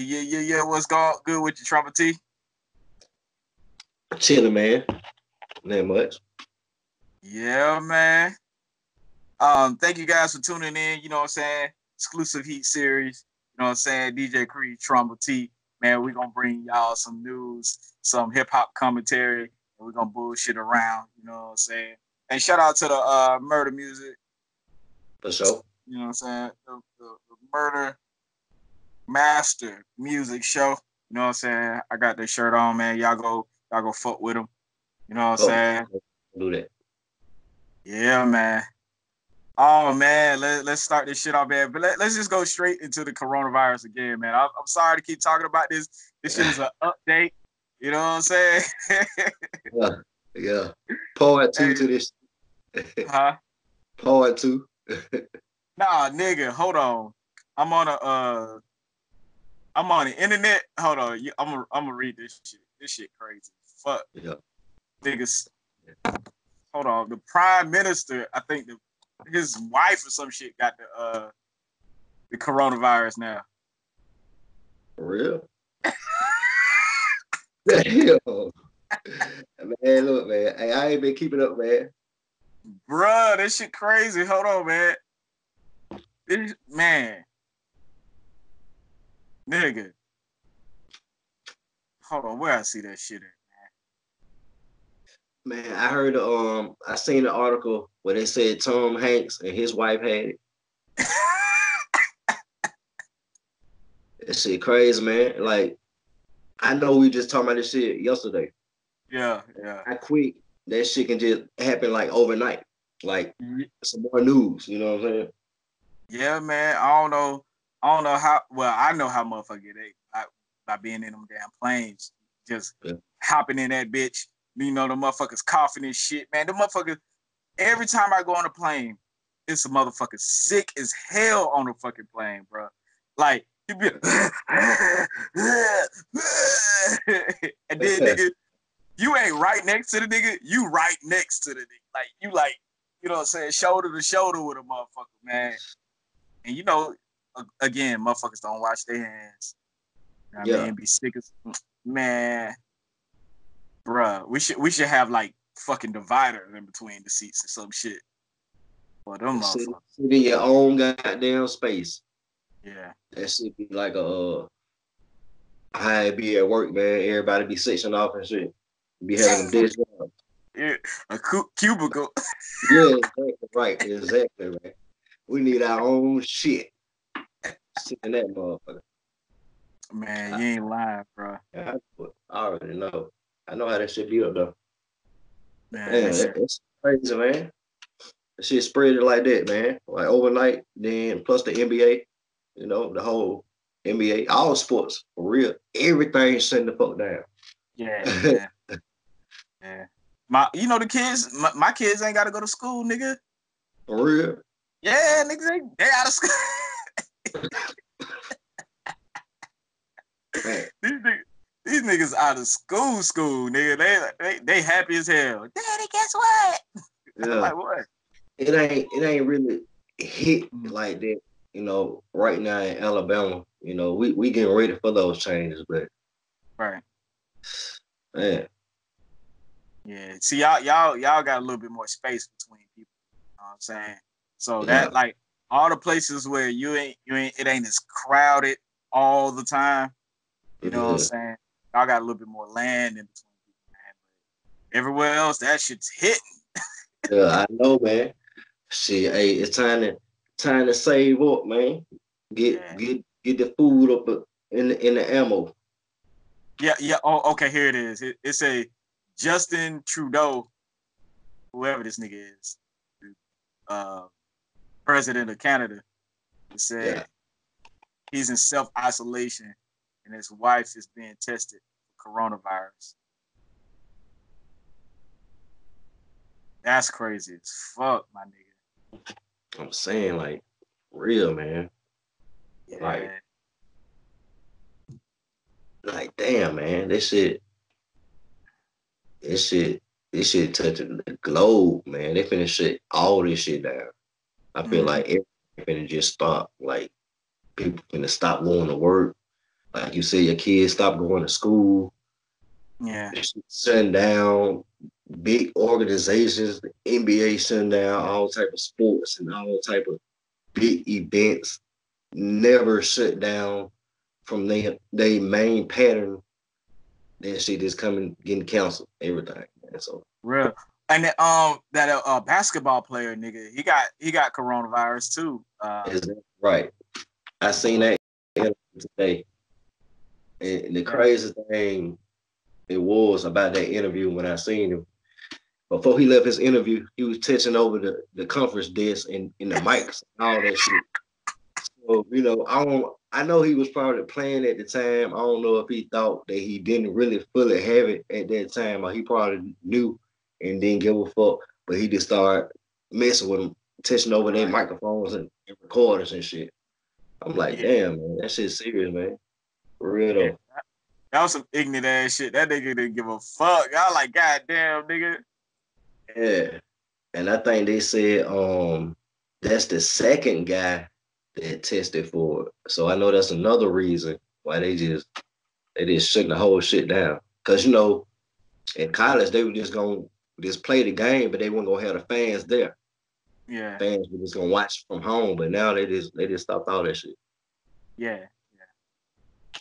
Yeah. What's going good with you, Trama T? Chilling, man. Not much. Yeah, man. Thank you guys for tuning in. You know what I'm saying? Exclusive Heat Series. You know what I'm saying? DJ Cree, Trama T. Man, we're going to bring y'all some news, some hip-hop commentary, and we're going to bullshit around. You know what I'm saying? And shout out to the murder music. For sure. You know what I'm saying? The murder master music show. You know what I'm saying? I got this shirt on, man. Y'all go fuck with them. You know what I'm saying? Do that. Yeah, man. Oh, man, let's start this shit off, man. But let's just go straight into the coronavirus again, man. I'm sorry to keep talking about this. This shit is an update. You know what I'm saying? Yeah. Part 2 to this. Huh? Part 2. Nah, nigga, hold on. I'm on the internet. Hold on. I'm gonna read this shit. This shit crazy. Fuck. Yeah. Niggas. Yeah. Hold on. The prime minister, I think his wife or some shit got the coronavirus now. For real? Damn. Man, look, man. I ain't been keeping up, man. Bruh, this shit crazy. Hold on, man. Man. Nigga. Hold on, where I see that shit at, man? Man, I heard, I seen the article where they said Tom Hanks and his wife had it. That shit crazy, man. Like, I know we just talking about this shit yesterday. Yeah. I quit. That shit can just happen, like, overnight. Like, some more news, you know what I'm saying? Yeah, man. I don't know how, well, I know how motherfucker get it. By being in them damn planes, just hopping in that bitch. You know, the motherfuckers coughing and shit, man. The motherfuckers, every time I go on a plane, it's a motherfucker sick as hell on the fucking plane, bro. Like, you be and then, nigga, you ain't right next to the nigga, you right next to the nigga. Like, you know what I'm saying, shoulder to shoulder with a motherfucker, man. And you know, again, motherfuckers don't wash their hands. I mean, be sick as man, bruh. We should have like fucking dividers in between the seats or some shit. But them motherfuckers sit in your own goddamn space. Yeah, that shit be like a. I be at work, man. Everybody be sectioned off and shit. Be having them dish jobs. Yeah, a cubicle. Yeah, exactly right. We need our own shit. Sit in that motherfucker. Man, you ain't lying, bro. I already know. I know how that shit be up, though. Man, it's crazy, man. That shit spread it like that, man. Like, overnight, then plus the NBA, you know, the whole NBA, all sports, for real. Everything sitting the fuck down. Yeah, yeah. The kids, my kids ain't got to go to school, nigga. For real? Yeah, niggas, they out of school. Man. These niggas out of school, nigga. They happy as hell. Daddy, guess what? Yeah. I'm like, what? It ain't really hit like that, you know, right now in Alabama. You know, we getting ready for those changes, but right. Man. Yeah. See, y'all got a little bit more space between people. You know what I'm saying? So that like all the places where you ain't it ain't as crowded all the time. You know what I'm saying? Y'all got a little bit more land in between people, man. But everywhere else, that shit's hitting. Yeah, I know, man. Shit, hey, it's time to save up, man. Get the food up in the ammo. Yeah. Oh, okay. Here it is. It's a Justin Trudeau, whoever this nigga is, president of Canada. It said he's in self-isolation. And his wife is being tested for coronavirus. That's crazy as fuck, my nigga. I'm saying, like, real, man. Yeah. Like, damn, man. This shit touching the globe, man. They finna shut all this shit down. I feel like everything finna just stop. Like, people finna stop wanting to work. Like you say, your kids stop going to school. Yeah. Shutting down big organizations, the NBA shutting down all type of sports and all type of big events. Never shut down from their main pattern. That shit is coming, getting canceled, everything. Man. So real. And that basketball player nigga, he got coronavirus too. Exactly right. I seen that today. And the craziest thing it was about that interview when I seen him. Before he left his interview, he was touching over the conference desk and the mics and all that shit. So, you know, I know he was probably playing at the time. I don't know if he thought that he didn't really fully have it at that time, or he probably knew and didn't give a fuck. But he just started messing with them, touching over their microphones and recorders and shit. I'm like, damn, man, that shit's serious, man. For real though. That was some ignorant ass shit. That nigga didn't give a fuck. I was like, goddamn, nigga. Yeah. And I think they said that's the second guy that tested for it. So I know that's another reason why they just shook the whole shit down. Cause you know, in college they were just gonna just play the game, but they weren't gonna have the fans there. Yeah. Fans were just gonna watch from home, but now they just stopped all that shit. Yeah.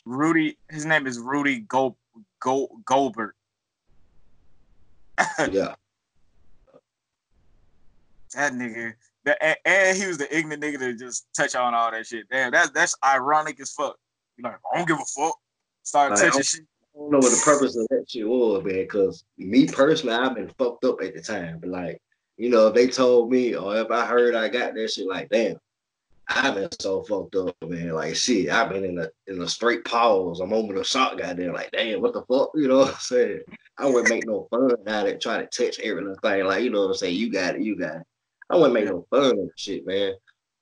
Rudy, his name is Rudy Gobert. Yeah. That nigga. And he was the ignorant nigga to just touch on all that shit. Damn, that's ironic as fuck. You're like, I don't give a fuck. Start touching shit. I don't know what the purpose of that shit was, man, because me personally, I've been fucked up at the time. But like, you know, if they told me or if I heard I got that shit, like, damn. I've been so fucked up, man. Like shit, I've been in a straight pause. I'm over the shock, goddamn. Like damn, what the fuck? You know what I'm saying? I wouldn't make no fun out of it, trying to touch every little thing. Like you know what I'm saying? You got it. I wouldn't make no fun of that shit, man.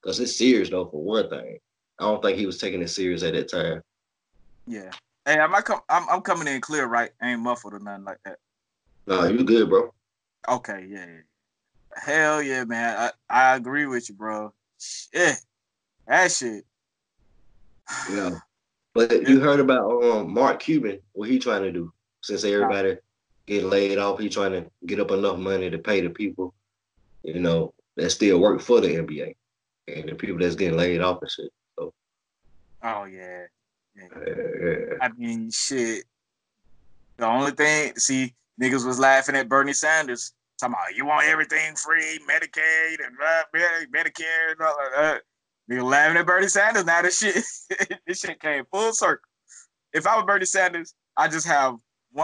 Cause it's serious though. For one thing, I don't think he was taking it serious at that time. Yeah. Hey, I'm coming in clear, right? I ain't muffled or nothing like that. No, you good, bro? Okay, yeah. Hell yeah, man. I agree with you, bro. Yeah. That shit. Yeah. But you heard about Mark Cuban, what he trying to do. Since everybody get laid off, he trying to get up enough money to pay the people, you know, that still work for the NBA and the people that's getting laid off and shit. So. Oh, yeah. I mean, shit. The only thing, see, niggas was laughing at Bernie Sanders. Talking about, you want everything free, Medicaid and Medicare and all that. You're laughing at Bernie Sanders now. This shit, this shit came full circle. If I were Bernie Sanders, I just have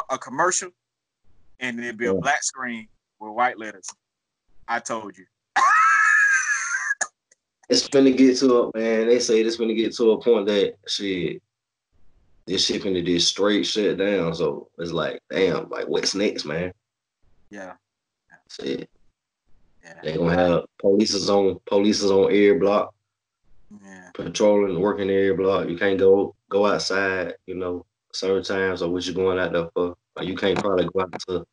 a commercial, and it'd be a black screen with white letters. I told you. It's finna get to a man. They say this finna get to a point that shit, this shit finna just straight shut down. So it's like, damn, like what's next, man? Yeah. Shit. Yeah. They gonna have police is on every block. Yeah. Patrolling, working every block. You can't go outside, you know, certain times or what you going out there for. Like you can't probably go out to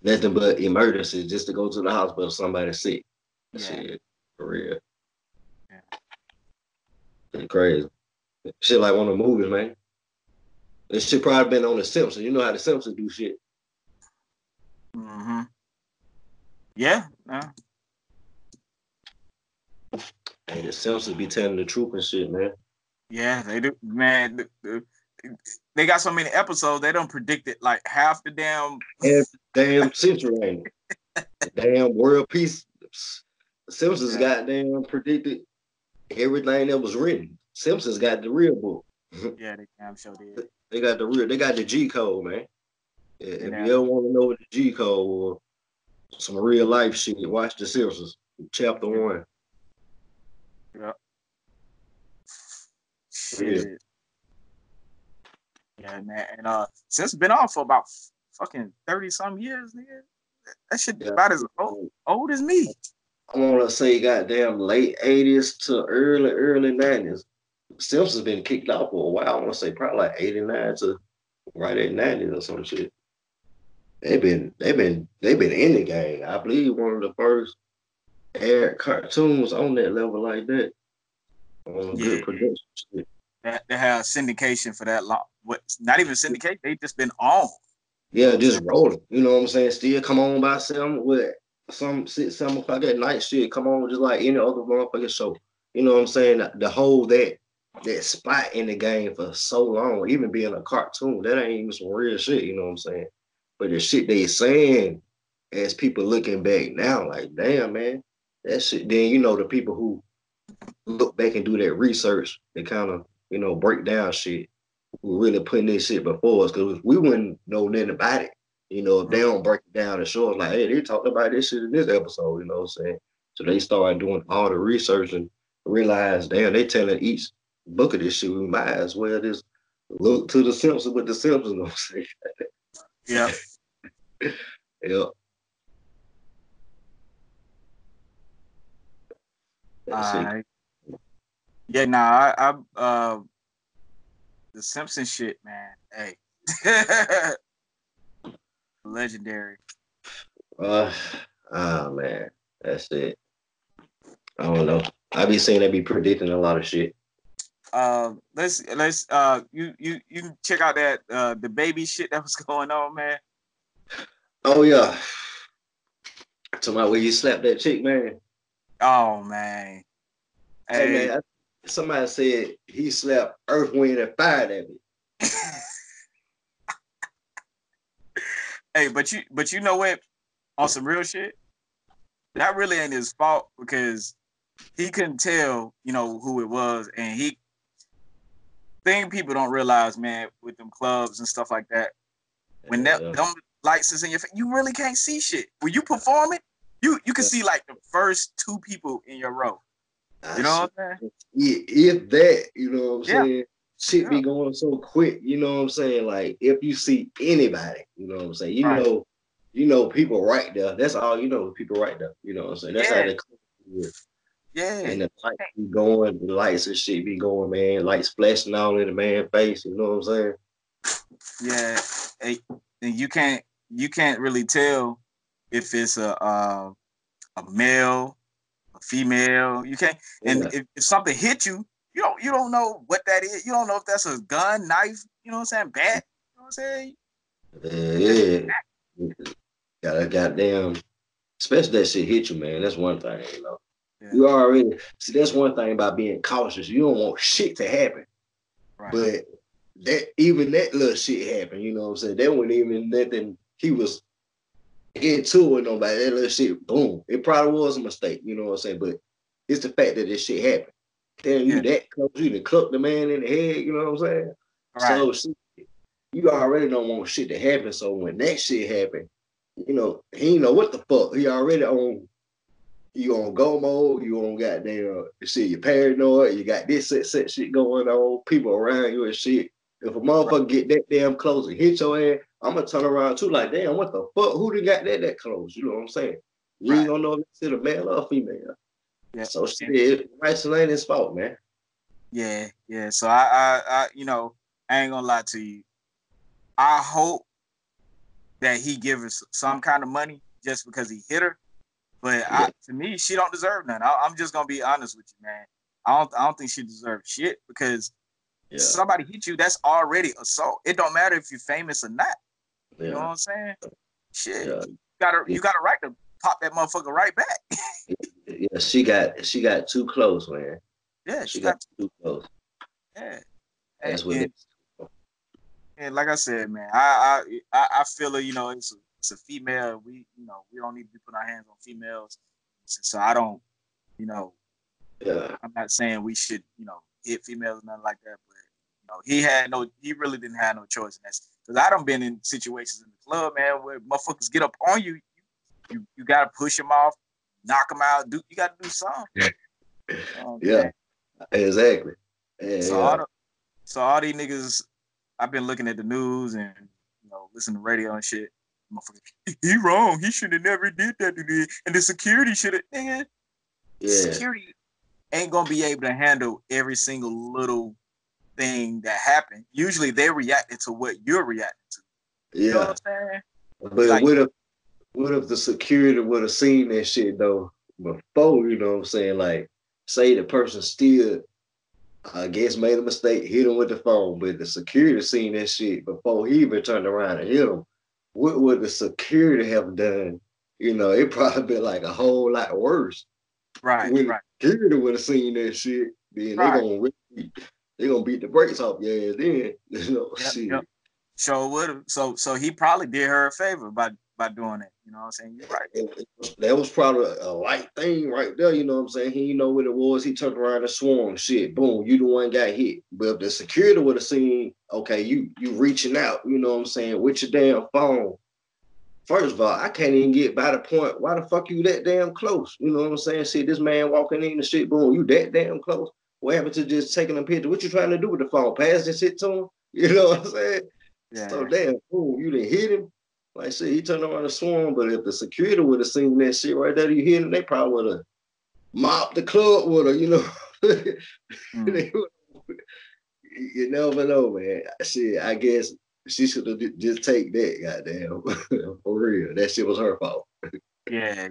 nothing but emergencies just to go to the hospital if somebody's sick. Yeah. Shit, for real. Yeah. It's crazy. Shit like one of the movies, man. This shit probably been on The Simpsons. You know how The Simpsons do shit. Mm-hmm. Yeah. And The Simpsons be telling the truth and shit, man. Yeah, they do, man. They got so many episodes they don't predict it. Like half the damn century, damn world peace. The Simpsons goddamn predicted everything that was written. Simpsons got the real book. Yeah, they damn sure did. They got the real. They got the G code, man. Yeah, if you ever want to know what the G code was, some real life shit, watch The Simpsons, chapter 1. Yep. Shit. Yeah, man. And since it's been on for about fucking 30-some years, nigga, that shit about as old as me. I wanna say goddamn late 80s to early 90s. Simpsons been kicked off for a while. I wanna say probably like 89 to right at 90s or some shit. They've been in the game. I believe one of the first aired cartoons on that level like that. On good production shit. that have syndication for that long. Not even syndication, they just been on. Yeah, just rolling. You know what I'm saying? Still come on by 7 o'clock at night, shit. Come on, just like any other motherfucking show. You know what I'm saying? The whole that spot in the game for so long, even being a cartoon, that ain't even some real shit. You know what I'm saying? But the shit they saying, as people looking back now, like, damn, man, that shit. Then, you know, the people who look back and do that research, they kind of, you know, break down shit. We're really putting this shit before us, because we wouldn't know nothing about it, you know, if they don't break it down and show us, like, hey, they talked about this shit in this episode, you know what I'm saying? So they started doing all the research and realized, damn, they telling each book of this shit, we might as well just look to The Simpsons with The Simpsons, you know what I'm saying? Yeah. Yeah. Yeah, nah, I The Simpsons shit, man. Hey, legendary. Man, that's it. I don't know. I be saying they be predicting a lot of shit. Let's you can check out that the baby shit that was going on, man. Oh yeah. Talking about where you slapped that chick, man. Oh man. Hey, man. Somebody said he slapped Earth, Wind, and Fire at me. Hey, but you know what? On some real shit, that really ain't his fault, because he couldn't tell, you know, who it was. And he thing people don't realize, man, with them clubs and stuff like that, when them lights is in your face, you really can't see shit. When you perform it, you can see like the first two people in your row. You know what I'm saying? If that, you know what I'm saying? Shit be going so quick, you know what I'm saying? Like, if you see anybody, you know what I'm saying? You know people right there. That's all you know, people right there. You know what I'm saying? That's how they come here. Yeah. And the lights be going, the lights and shit be going, man. Lights flashing all in the man's face, you know what I'm saying? Yeah. And you can't really tell if it's a male, female, you can't, and if something hit you, you don't know what that is. You don't know if that's a gun, knife, you know what I'm saying, bat, you know what I'm saying? Yeah. Got a goddamn, especially that shit hit you, man. That's one thing, you know. Yeah. You already see, that's one thing about being cautious. You don't want shit to happen, right? But that, even that little shit happened, you know what I'm saying? That wasn't even nothing he was into with nobody. That little shit, boom. It probably was a mistake, you know what I'm saying? But it's the fact that this shit happened. Telling you that close, you to cluck the man in the head, you know what I'm saying? Right. So you already don't want shit to happen. So when that shit happened, you know, he ain't know what the fuck. He already you on go mode, you on goddamn shit, you're paranoid, you got this set shit going on, people around you and shit. If a motherfucker get that damn close and hit your ass, I'm gonna turn around too, like, damn, what the fuck? Who done got that close? You know what I'm saying? You don't know if it's a male or a female. Yeah. So shit, Rice ain't his fault, man. Yeah, yeah. So I you know, I ain't gonna lie to you. I hope that he gives her some kind of money just because he hit her. But to me, she don't deserve none. I'm just gonna be honest with you, man. I don't think she deserves shit, because somebody hit you, that's already assault. It don't matter if you're famous or not. You know what I'm saying? Shit. Yeah. You got a right to pop that motherfucker right back. Yeah, she got too close, man. Yeah, she got too close. Yeah. That's what it is. And like I said, man, I feel it, you know, it's a female. We don't need to be putting our hands on females. So I don't, you know, I'm not saying we should, you know, hit females or nothing like that, but no, he really didn't have no choice in that. Because I done been in situations in the club, man, where motherfuckers get up on you. You gotta push them off, knock them out. You gotta do something. Exactly. Yeah, all these niggas, I've been looking at the news and, you know, listening to radio and shit. Motherfuckers, he wrong. He should have never did that. And the security should have. Nigga, security ain't gonna be able to handle every single little thing that happened. Usually they reacted to what you're reacting to. You know what I'm saying? But like, what if the security would have seen that shit though before, you know what I'm saying? Like, say the person still Guess made a mistake, hit him with the phone, but the security seen that shit before he even turned around and hit him. What would the security have done? You know, it probably been like a whole lot worse. Right, when right. Security would have seen that shit, then right. they gonna beat the brakes off your ass then. You know, yep, shit. Yep. Sure would have. So he probably did her a favor by doing it. You know what I'm saying? You're right. That was probably a light thing right there. You know what I'm saying? He didn't know what it was. He turned around and swung. Shit, boom, you the one got hit. But if the security would have seen, okay, you reaching out, you know what I'm saying, with your damn phone. First of all, I can't even get by the point, why the fuck you that damn close? You know what I'm saying? See, this man walking in and shit, boom, you that damn close. What happened to just taking a picture? What you trying to do with the phone? Pass this shit to him? You know what I'm saying? Yeah. So damn, boom, you didn't hit him. Like shit, he turned around and swung, but if the security would have seen that shit right there, you hit him, they probably would have mopped the club with her, you know. You never know, man. Shit, I guess she should have just take that, goddamn. For real. That shit was her fault. Yeah.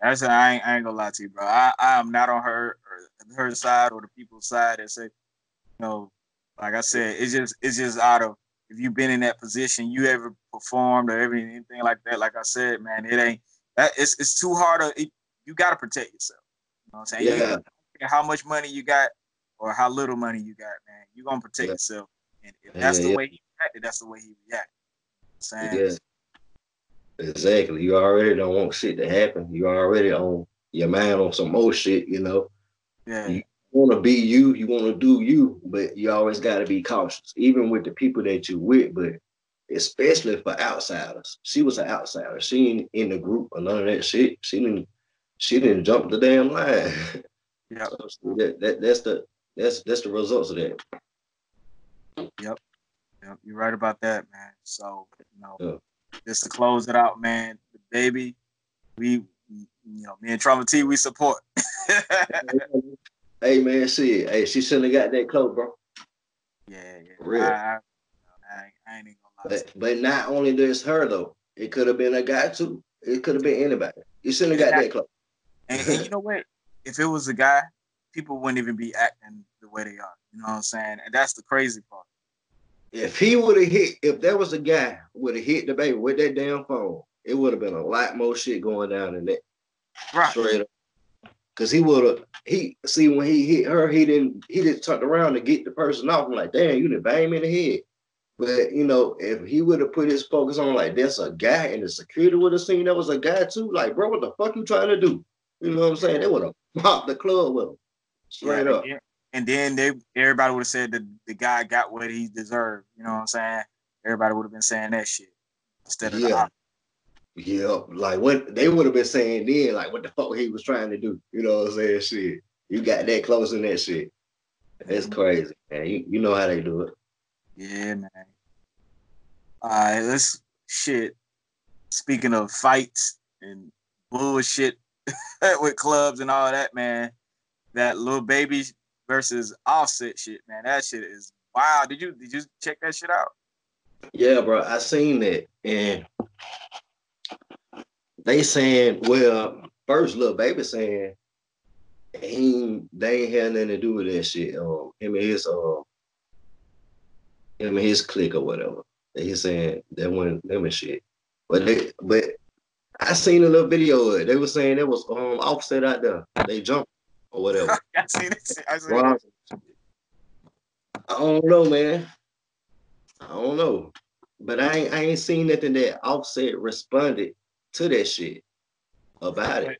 That's I ain't gonna lie to you, bro. I am not on her side or the people's side that say, you know, like I said, it's just out of, if you've been in that position, you ever performed or anything like that, like I said, man, it ain't that. It's too hard. You got to protect yourself. You know what I'm saying? Yeah. You don't care how much money you got or how little money you got, man, you're going to protect yourself. And if that's the way he reacted, that's the way he reacted. You know yeah. Exactly. You already don't want shit to happen. You already on your mind on some old shit, you know? Yeah. Want to be you want to do you, but you always got to be cautious, even with the people that you with, but especially for outsiders. She was an outsider. She ain't in the group or none of that shit. She didn't jump the damn line. Yeah. So that's the results of that. Yep. You're right about that, man. So, you know, just to close it out, man, the baby, me and Trama T, we support. Hey, man, she shouldn't have got that close, bro. Yeah. For real. I ain't even gonna lie. But not only this her, though. It could have been a guy, too. It could have been anybody. You shouldn't have got that close. And you know what? If it was a guy, people wouldn't even be acting the way they are. You know what I'm saying? And that's the crazy part. If there was a guy would have hit the baby with that damn phone, it would have been a lot more shit going down than that. Right. Straight up. Cause when he hit her, he didn't turn around to get the person off. I'm like, damn, you done bang me in the head. But you know, if he would have put his focus on like that's a guy, and the security would have seen that was a guy too, like, bro, what the fuck you trying to do? You know what I'm saying? They would have popped the club with him straight up. And then everybody would have said that the guy got what he deserved. You know what I'm saying? Everybody would have been saying that shit instead of the opposite. Yeah, like what they would have been saying then, like what the fuck he was trying to do. You know what I'm saying? Shit. You got that close in that shit. That's crazy, man. You know how they do it. Yeah, man. All right, speaking of fights and bullshit with clubs and all that, man, that Lil Baby versus Offset shit, man, that shit is wild. Did you check that shit out? Yeah, bro, I seen that. And they saying, well, first Lil Baby saying they ain't had nothing to do with that shit. Him and his clique or whatever. He's saying that wasn't them and shit. But I seen a little video of it. They were saying there was Offset out there. They jumped or whatever. I seen it. I don't know, man. I don't know. But I ain't seen nothing that Offset responded to that shit about it.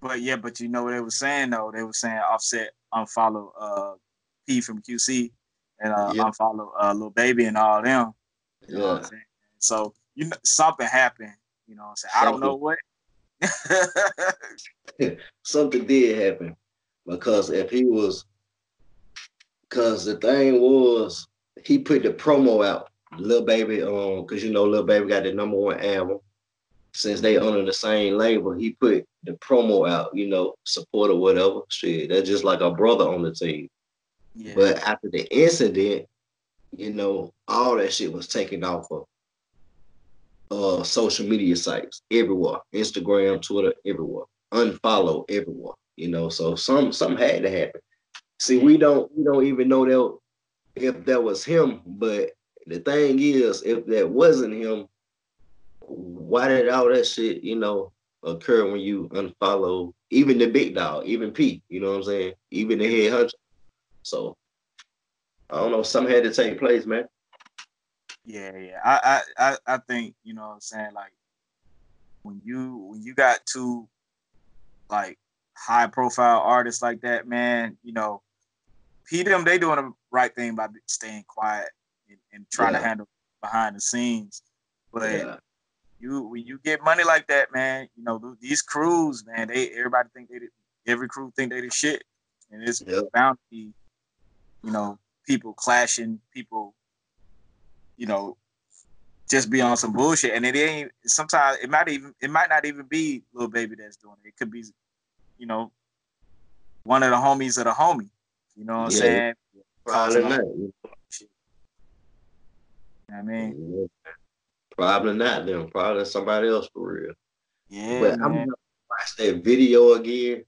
But you know what they were saying though? They were saying Offset unfollow P from QC and unfollow Lil Baby and all them. You know what I'm saying? So you know something happened. You know what I'm saying? I don't know what. Something did happen because the thing was he put the promo out. Lil Baby, because you know Lil Baby got the #1 album. Since they under the same label, he put the promo out, you know, support or whatever. Shit, that's just like a brother on the team. Yeah. But after the incident, you know, all that shit was taken off of social media sites everywhere. Instagram, Twitter, everywhere. Unfollow everywhere, you know. So something had to happen. See, we don't even know that if that was him. But the thing is, if that wasn't him, why did all that shit, you know, occur when you unfollow even the big dog, even Pete, you know what I'm saying? Even the head hunter. So I don't know, something had to take place, man. Yeah. I think, you know what I'm saying, like when you got two like high profile artists like that, man, you know, they doing the right thing by staying quiet and trying to handle behind the scenes. But when you get money like that, man, you know, these crews, man, every crew think they the shit. And it's bound to be, you know, people clashing, people, you know, just be on some bullshit. And it ain't, sometimes it might not even be Lil Baby that's doing it. It could be, you know, one of the homies of the homie. You know what I'm saying? Probably not. You know what I mean? Yeah. Probably not them. Probably somebody else for real. Yeah. But I'm going to watch that video again.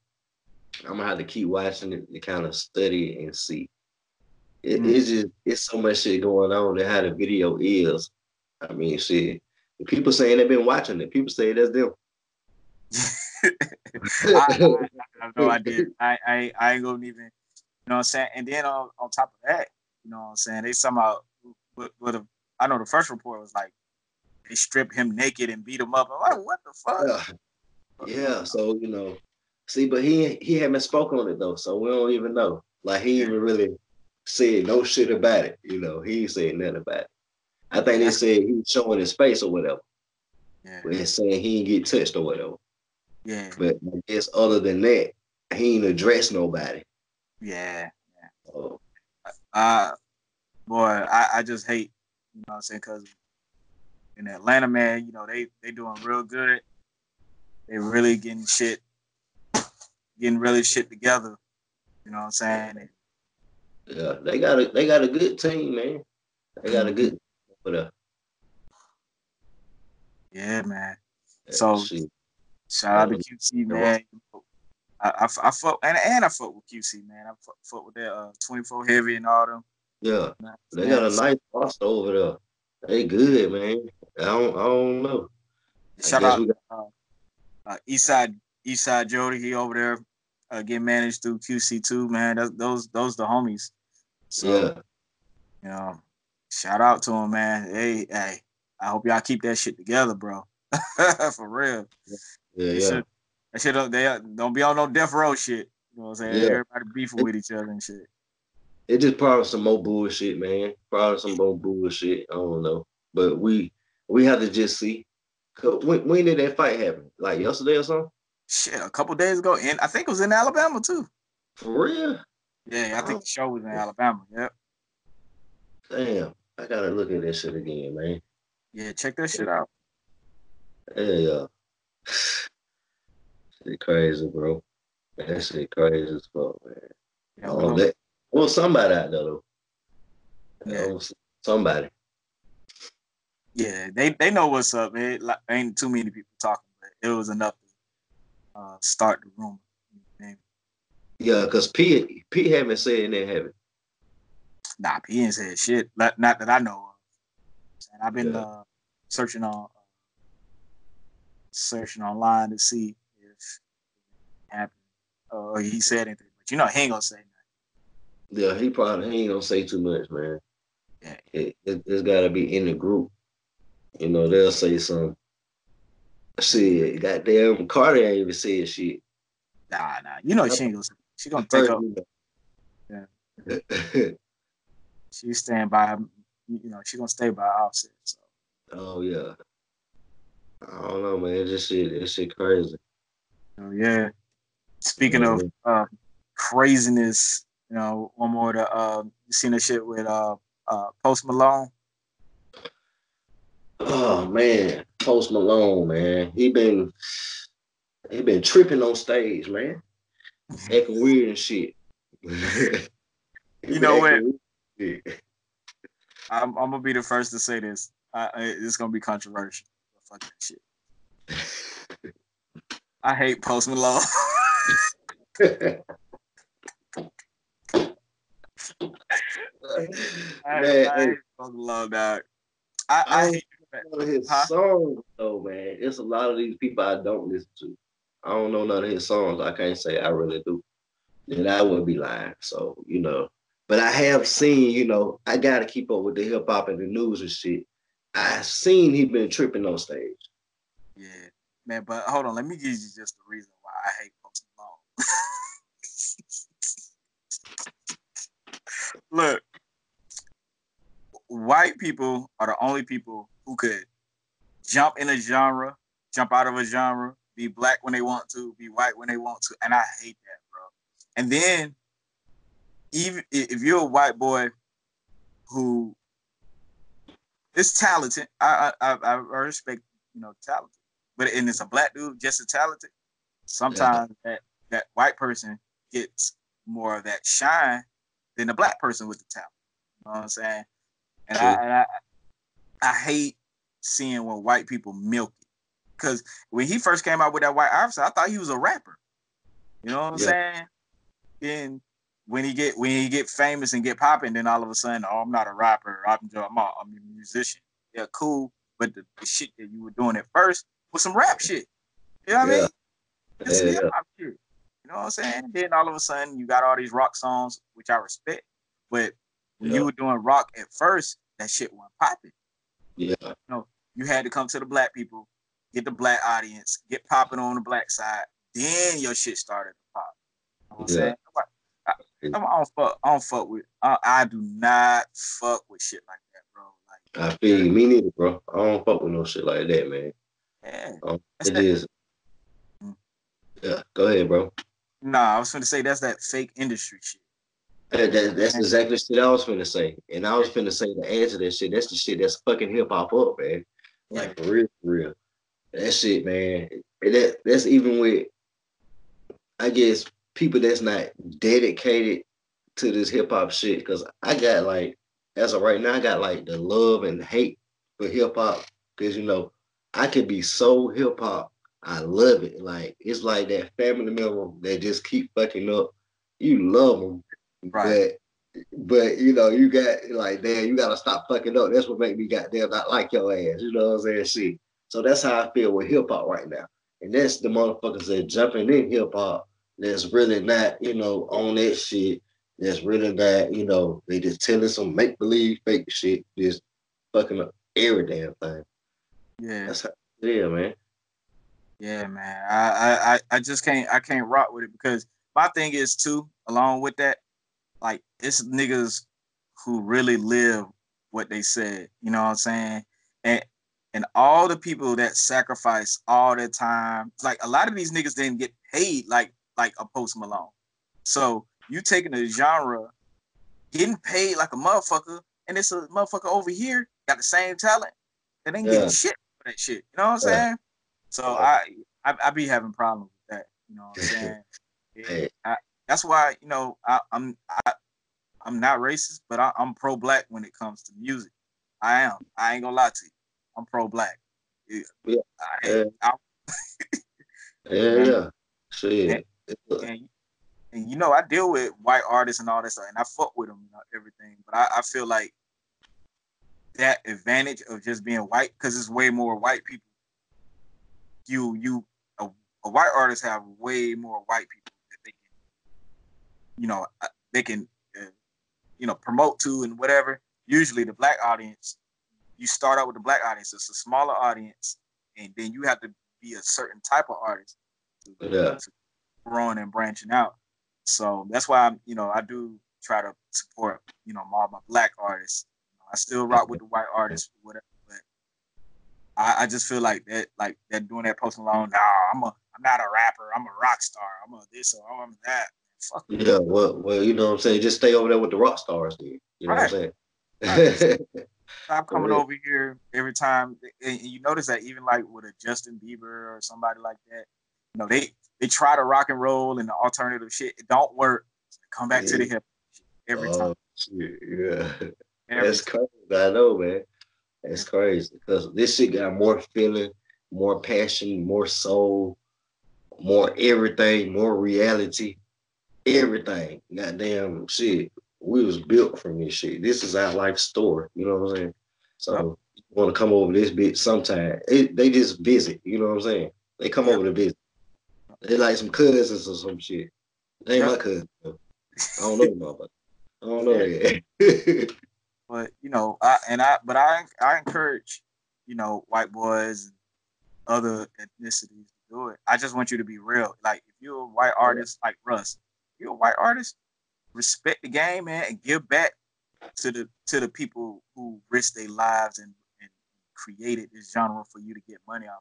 I'm going to have to keep watching it to kind of study and see. It's so much shit going on that how the video is. I mean, shit. The people saying they've been watching it. People say that's them. I have no idea. I ain't going to even, you know what I'm saying? And then on top of that, you know what I'm saying? They somehow, I know the first report was like, they stripped him naked and beat him up. I'm like, what the fuck? Yeah, so, you know. See, but he haven't spoken on it, though, so we don't even know. Like, he even really said no shit about it. You know, he ain't said nothing about it. I think they said he was showing his face or whatever. Yeah. But it's saying he didn't get touched or whatever. Yeah. But I guess other than that, he ain't addressed nobody. Yeah. So. Boy, I just hate, you know what I'm saying, because in Atlanta, man, you know, they doing real good. They really getting really shit together. You know what I'm saying? Yeah, they got a good team, man. They got a good team for the... Yeah, man. So shit. Shout out to QC, man. I fuck and I fuck with QC, man. I fuck with that 24 Heavy and all them. Yeah, they got a nice roster over there. They good, man. I don't know. Shout out Eastside Jody. He over there get managed through QC2, man. Those the homies. So you know, shout out to him, man. Hey, I hope y'all keep that shit together, bro. For real. Yeah. That shit don't be on no death row shit. You know what I'm saying? Yeah. Everybody beefing with each other and shit. It just probably some more bullshit, man. Probably some more bullshit. I don't know. But we have to just see. When did that fight happen? Like yesterday or something? Shit, a couple days ago. And I think it was in Alabama, too. For real? Yeah, I think the show was in Alabama. Yep. Damn. I got to look at that shit again, man. Yeah, check that shit out. Yeah. Shit crazy, bro. That shit crazy as fuck, man. Yeah, all that. Well, somebody out there, though. Yeah. Somebody. Yeah, they know what's up, man. Like, ain't too many people talking, but it was enough to start the rumor. You know? Yeah, because P haven't said anything, have it? Nah, P ain't said shit. Not that I know of. And I've been searching online to see if it happened or he said anything. But you know, he ain't gonna say nothing. Yeah, he ain't gonna say too much, man. Yeah. It's gotta be in the group. You know, they'll say something. Shit, goddamn, Cardi ain't even said shit. Nah. You know she ain't gonna say. She gonna take up. Yeah. She's staying by, you know, she gonna stay by Offset. So. Oh, yeah. I don't know, man. It's just crazy. Oh, yeah. Speaking of craziness, you know, one more. You seen the shit with Post Malone? Oh man, Post Malone, man, he been tripping on stage, man, acting weird and shit. You know what? I'm gonna be the first to say this. It's gonna be controversial. Fuck that shit. I hate Post Malone. Man, I love that. I love his songs though, man. It's a lot of these people I don't listen to. I don't know none of his songs. I can't say I really do. And I would be lying. So, you know. But I have seen, you know, I gotta keep up with the hip hop and the news and shit. I seen he been tripping on stage. Yeah, man, but hold on, let me give you just the reason why I hate Post Malone. Look, white people are the only people who could jump in a genre, jump out of a genre, be black when they want to, be white when they want to, and I hate that, bro. And then, even if you're a white boy who is talented, I respect, you know, talent, but and it's a black dude just as talented. Sometimes that white person gets more of that shine than the black person with the talent. You know what I'm saying? And I hate seeing when white people milk it. Because when he first came out with that white Offset, I thought he was a rapper. You know what I'm saying? Then when he get famous and get popping, then all of a sudden, oh, I'm not a rapper. I'm a musician. Yeah, cool. But the shit that you were doing at first was some rap shit. You know what I mean? It's hip-hop shit. You know what I'm saying? Then all of a sudden, you got all these rock songs, which I respect. But when you were doing rock at first, that shit wasn't popping. Yeah. You know, you had to come to the black people, get the black audience, get popping on the black side. Then your shit started to pop. You know what I'm saying? I do not fuck with shit like that, bro. Like, I feel you. Me neither, bro. I don't fuck with no shit like that, man. Yeah. Yeah, go ahead, bro. Nah, I was going to say that's that fake industry shit. That's exactly the shit I was going to say. And I was going to say the answer to that shit. That's the shit that's fucking hip hop up, man. Like, for real. That shit, man. That's even with, I guess, people that's not dedicated to this hip hop shit. Because I got like, as of right now, I got like the love and hate for hip hop. Because, you know, I could be so hip hop. I love it. Like, it's like that family member that just keep fucking up. You love them. Right. But you know, you got like, damn, you got to stop fucking up. That's what make me goddamn not like your ass. You know what I'm saying? Shit. So that's how I feel with hip hop right now. And that's the motherfuckers that jumping in hip hop that's really not, you know, on that shit. That's really not, you know, they just telling some make believe fake shit, just fucking up every damn thing. Yeah. That's how I feel, man. Yeah, man. I just can't rock with it, because my thing is too, along with that, like, it's niggas who really live what they said, you know what I'm saying? And all the people that sacrifice all their time, like a lot of these niggas didn't get paid like a Post Malone. So you taking a genre, getting paid like a motherfucker, and it's a motherfucker over here got the same talent that ain't getting shit for that shit. You know what I'm saying? So I be having problems with that, you know what I'm saying? Yeah, that's why, you know, I'm not racist, but I'm pro-black when it comes to music. I am. I ain't gonna lie to you. I'm pro-black. Yeah. Shit. And you know, I deal with white artists and all that stuff, and I fuck with them and everything, but I feel like that advantage of just being white, because it's way more white people. A white artist have way more white people that they can, you know, promote to and whatever. Usually the black audience, you start out with the black audience. It's a smaller audience, and then you have to be a certain type of artist to growing and branching out. So that's why I'm, you know, I do try to support, you know, all my black artists. You know, I still rock with the white artists, whatever. I just feel like that doing that Post Malone. Nah, I'm not a rapper. I'm a rock star. I'm a this or I'm that. Fuck. Yeah, well, you know what I'm saying. Just stay over there with the rock stars, dude. You know what I'm saying. Right. Stop coming over here every time. And you notice that even like with a Justin Bieber or somebody like that, you know, they try to rock and roll and the alternative shit. It don't work. Come back to the hip every time. Shit. Yeah, that's crazy. I know, man. It's crazy, because this shit got more feeling, more passion, more soul, more everything, more reality, everything. Goddamn shit. we was built from this shit. This is our life story. You know what I'm saying? So you want to come over this bitch sometime. They just visit. You know what I'm saying? They come over to visit. They like some cousins or some shit. They ain't my cousin. I don't know motherfucker. I don't know that. But you know, I encourage, you know, white boys and other ethnicities to do it. I just want you to be real. Like if you're a white artist like Russ, you're a white artist, respect the game, man, and give back to the people who risked their lives and created this genre for you to get money off of.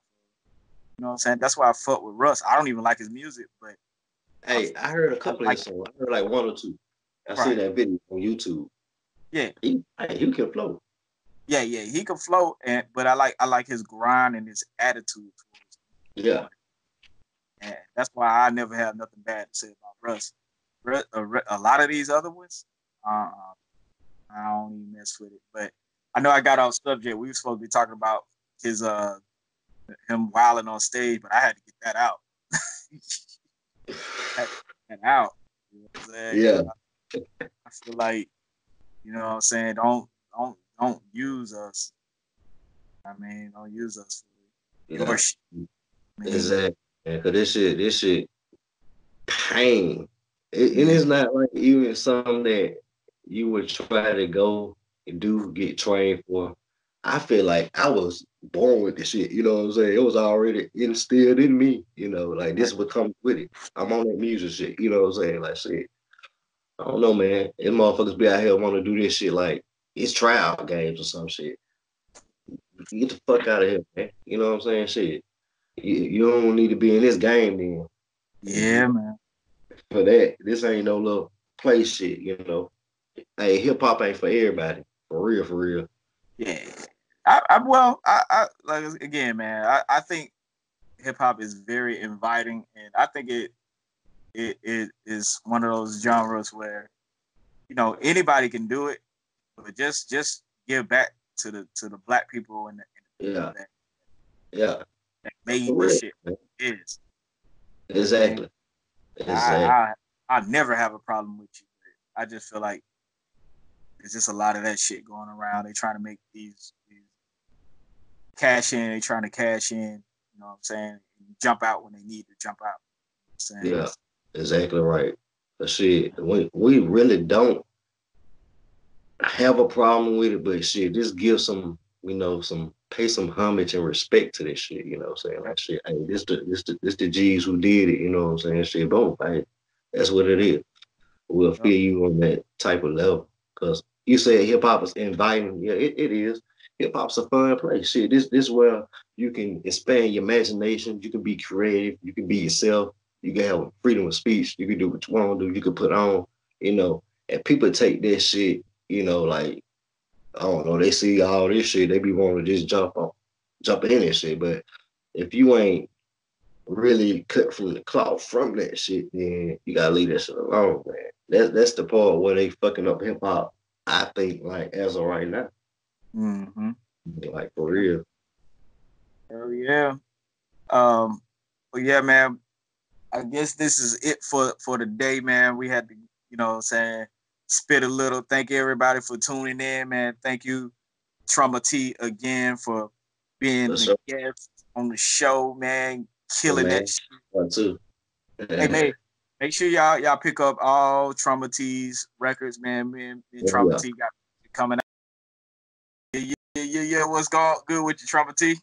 You know what I'm saying? That's why I fuck with Russ. I don't even like his music, but hey, I heard a couple of his songs. I heard like one or two. I seen that video on YouTube. Yeah, he can flow. Yeah, he can flow, but I like his grind and his attitude towards him. Yeah, and that's why I never have nothing bad to say about Russ. A lot of these other ones, I don't even mess with it. But I know I got off subject. We were supposed to be talking about his him wilding on stage, but I had to get that out. You know what I'm saying? Yeah, I feel like, you know what I'm saying, don't use us. I mean, don't use us for your shit. Man. Exactly. Yeah, cause this shit pain. And it's not like even something that you would try to go and do, get trained for. I feel like I was born with this shit. You know what I'm saying? It was already instilled in me. You know, like this is what comes with it. I'm on that music shit. You know what I'm saying? Like shit. I don't know, man. These motherfuckers be out here want to do this shit like it's tryout games or some shit. Get the fuck out of here, man. You know what I'm saying? Shit. You don't need to be in this game then. Yeah, man. For that, this ain't no little play shit, you know. Hey, hip-hop ain't for everybody. For real, for real. Yeah. I like again, man, I think hip-hop is very inviting, and I think it is one of those genres where, you know, anybody can do it, but just give back to the black people and the people that made this shit what it is. Exactly. I never have a problem with you. I just feel like there's just a lot of that shit going around. They trying to make these cash in. They trying to cash in. You know what I'm saying? Jump out when they need to jump out. You know what I'm saying? Yeah. Exactly right. But shit, we really don't have a problem with it, but shit, just give some, you know, pay some homage and respect to this shit, you know what I'm saying? Like shit, hey, this the G's who did it, you know what I'm saying? Shit, boom, hey, that's what it is. We'll feel you on that type of level. Cause you said hip hop is inviting, yeah, it is. Hip hop's a fun place. Shit, this where you can expand your imagination, you can be creative, you can be yourself. You can have freedom of speech. You can do what you want to do. You can put on, you know, and people take that shit, you know, like, I don't know, they see all this shit. They be wanting to just jump in and shit. But if you ain't really cut from the cloth from that shit, then you got to leave that shit alone, man. That's the part where they fucking up hip hop, I think, like, as of right now. Mm-hmm. Like, for real. Hell yeah. But yeah, man. I guess this is it for the day, man. We had to, you know what I'm saying, spit a little. Thank everybody for tuning in, man. Thank you, Trama T, again, for being the guest on the show, man. Killing that shit. One, two. Hey, man, make sure y'all pick up all Trama T's records, man. Me and Trama T got coming out. Yeah, what's good with you, Trama T?